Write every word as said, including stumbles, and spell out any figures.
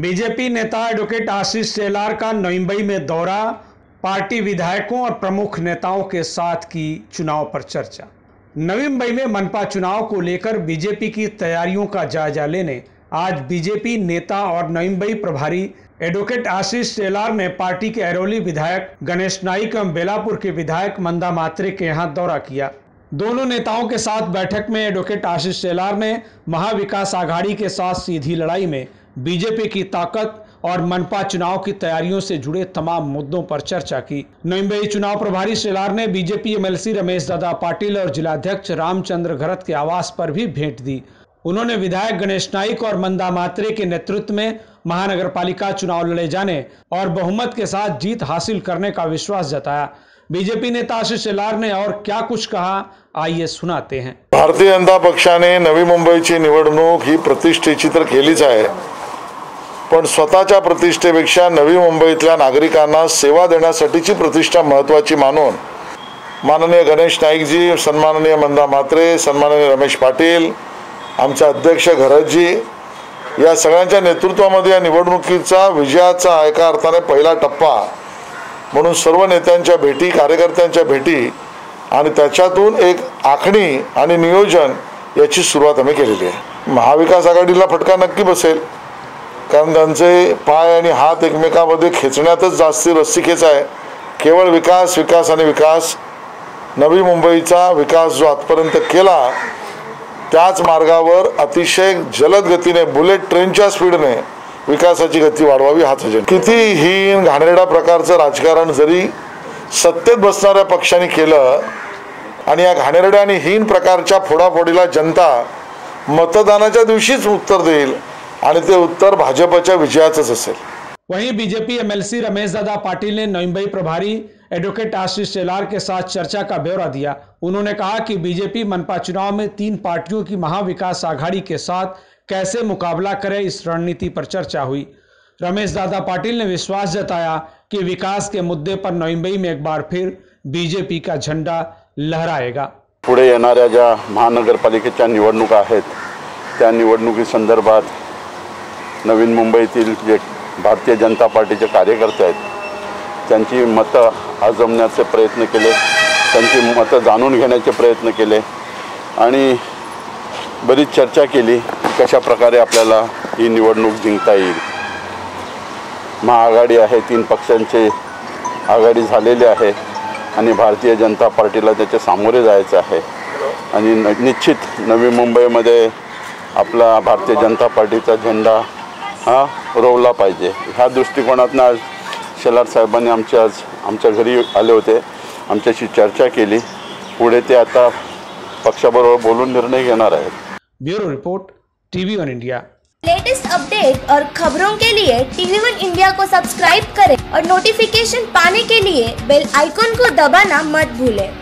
BJP नेता advocate Ashish Shelar का मुंबई में दौरा, पार्टी विधायकों और प्रमुख नेताओं के साथ की चुनाव पर चर्चा। नवी मुंबई में मनपा चुनाव को लेकर बीजेपी की तैयारियों का जायजा लेने आज बीजेपी नेता और नवी मुंबई प्रभारी एडवोकेट आशीष शेलार ने पार्टी के ऐरोली विधायक गणेश नाइक एवं बेलापुर के विधायक मांदाताई म्हात्रे के यहाँ दौरा किया। दोनों नेताओं के साथ बैठक में एडवोकेट आशीष शेलार ने महाविकास आघाड़ी के साथ सीधी लड़ाई में बीजेपी की ताकत और मनपा चुनाव की तैयारियों से जुड़े तमाम मुद्दों पर चर्चा की। मुंबई चुनाव प्रभारी शेलार ने बीजेपी एमएलसी रमेश दादा पाटिल और जिलाध्यक्ष रामचंद्र घरत के आवास पर भी भेंट दी। उन्होंने विधायक गणेश नाइक और मांदाताई म्हात्रे के नेतृत्व में महानगरपालिका चुनाव लड़े जाने और बहुमत के साथ जीत हासिल करने का विश्वास जताया। बीजेपी नेता आशीष शेलार ने और क्या कुछ कहा, आइए सुनाते हैं। भारतीय जनता पक्षाने नवी मुंबईची निवडणूक ही प्रतिष्ठेची तर केलीच आहे, पण स्वतःच्या प्रतिष्ठेपेक्षा नवी मुंबईतल्या नागरिकांना सेवा देण्यासाठीची प्रतिष्ठा महत्त्वाची मानून माननीय गणेश नाईकजी, सन्माननीय मांदाताई म्हात्रे, सन्माननीय रमेश पाटील, आमचे अध्यक्ष घरतजी या सगळ्यांच्या नेतृत्वामध्ये या निवडणुकीचा विजयाचा एका अर्थाने पहिला टप्पा म्हणून सर्व नेत्यांच्या भेटी, कार्यकर्त्यांच्या भेटी आणि त्याच्यातून एक आखणी आणि नियोजन याची सुरुवात आम्ही केलेली आहे। महाविकास आघाडीला फटका नक्की बसेल, कारण त्यांचे पाय आणि हात एकमेकांमध्ये खेचण्यातच जास्ती रस्सी खेच आहे। केवळ विकास विकास आणि विकास, नवी मुंबईचा विकास जो आजपर्यंत केला त्याच मार्गावर अतिशय जलद गतीने बुलेट ट्रेनच्या स्पीडने विकासाची गती वाढवावी हाच अजेंडा। किती हीन घाणेरडा प्रकारचं राजकारण जरी सत्तेत बसणाऱ्या पक्षांनी केलं आणि या घाणेरड्या आणि हीन प्रकारच्या फोडाफोडीला जनता मतदानाच्या दिवशीच उत्तर देईल आणि ते उत्तर भाजपच्या विजयाचंच असेल। वहीं बीजेपी एमएलसी रमेश दादा पाटिल ने नवी मुंबई प्रभारी एडवोकेट आशीष शेलार के साथ चर्चा का ब्यौरा दिया। उन्होंने कहा कि बीजेपी मनपा चुनाव में तीन पार्टियों की महाविकास आघाड़ी के साथ कैसे मुकाबला करे, इस रणनीति पर चर्चा हुई। रमेश दादा पाटिल ने विश्वास जताया कि विकास के मुद्दे पर नवी मुंबई में एक बार फिर बीजेपी का झंडा लहराएगा। पुढे येणाऱ्या ज्या महानगरपालिकेच्या निवडणुका आहेत त्या निवडणुकी संदर्भात नवीन मुंबईतील जे भारतीय जनता पार्टीचे कार्यकर्ते आहेत त्यांची मतं आजमण्याचे प्रयत्न केले, त्यांची मतं जाणून घेण्याचे प्रयत्न केले आणि बरीच चर्चा केली कशा प्रकारे आपल्याला ही निवडणूक जिंकता येईल। महाआघाडी आहे, तीन पक्षांचे आघाडी झालेली आहे आणि भारतीय जनता पार्टीला त्याचे सामोरे जायचं आहे आणि निश्चित नवी मुंबईमध्ये आपला भारतीय जनता पार्टीचा झेंडा हा रोवला पाहिजे। ह्या दृष्टिकोनातून आज शेलार साहेबांनी आमच्या आज आमच्या घरी आले होते, आमच्याशी चर्चा केली, पुढे ते आता पक्षाबरोबर बोलून निर्णय घेणार आहेत। Bureau report, TV one India. Latest update और खबरों के लिए टीवी वन इंडिया को सब्सक्राइब करें और नोटिफिकेशन पाने के लिए बेल आइकॉन को दबाना मत भूलें।